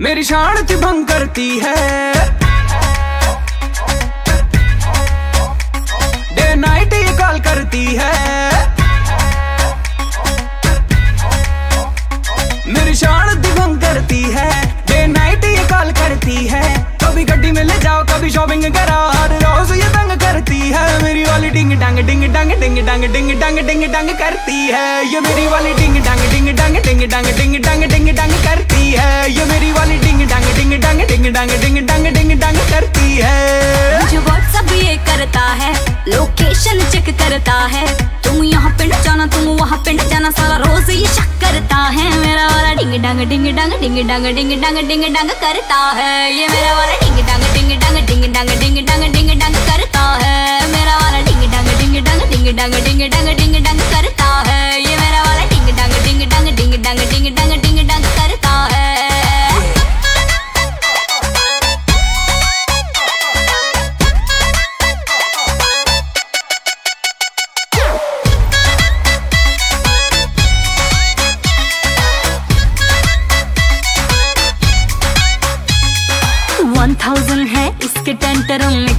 मेरी शांति भंग करती है, डे नाइट ये कॉल करती है। मेरी शांति भंग करती है, डे नाइट ये कॉल करती है। कभी गड्डी में ले जाओ, कभी शॉपिंग कराओ, हर रोज ये तंग करती है। मेरी वाली डिंग डांग डिंग डांग डिंग डांग डिंग डांग डिंग डांग करती है। ये मेरी वाली डिंग डांग डिंग डांग डिंग डांग डिंग डांग डिंग डांग करती है। ये मेरी वाली डिंग डांग डिंग डांग डिंग डांग डिंग डांग डिंग डांग करती है। मुझे व्हाट्सएप ये करता है, लोकेशन चेक करता है। तुम यहाँ पिंड जाना, तुम वहाँ पिंड जाना, सारा रोज ये शक करता है। मेरा वाला डिंग डांग डिंग डांग डिंग डांग डिंग डांग डिंग डांग करता है। ये मेरा वाला डिंग डांग डिंग डांग डिंग डांग डिंग डांग डिंग डांग करता है। मेरा वाला डिंग डांग डिंग डांग डिंग डांग डिंग डांग डिंग डांग करता है। ये मेरा वाला डिंग डांग डिंग डांग डिंग डांग डिंग डांग डिंग डांग करता है। है इसके टेंटरों में